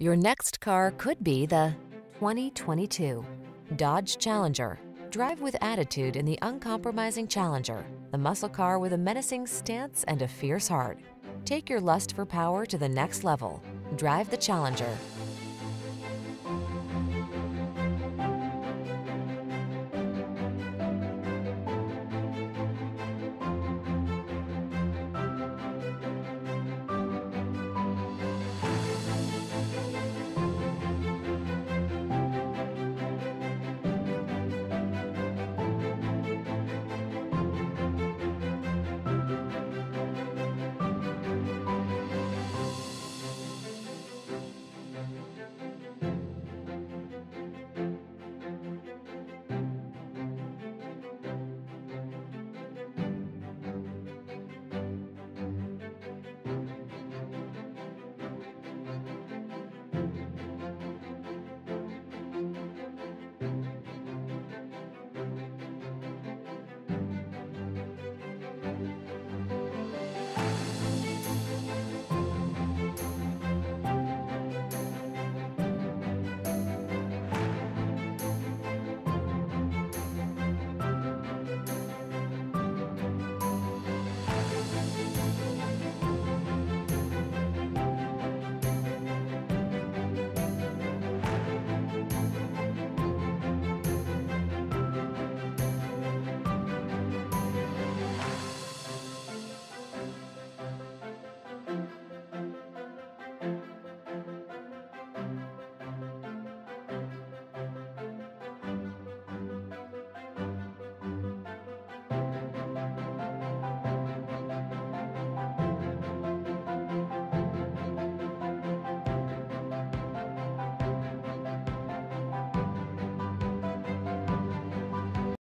Your next car could be the 2022 Dodge Challenger. Drive with attitude in the uncompromising Challenger, the muscle car with a menacing stance and a fierce heart. Take your lust for power to the next level. Drive the Challenger.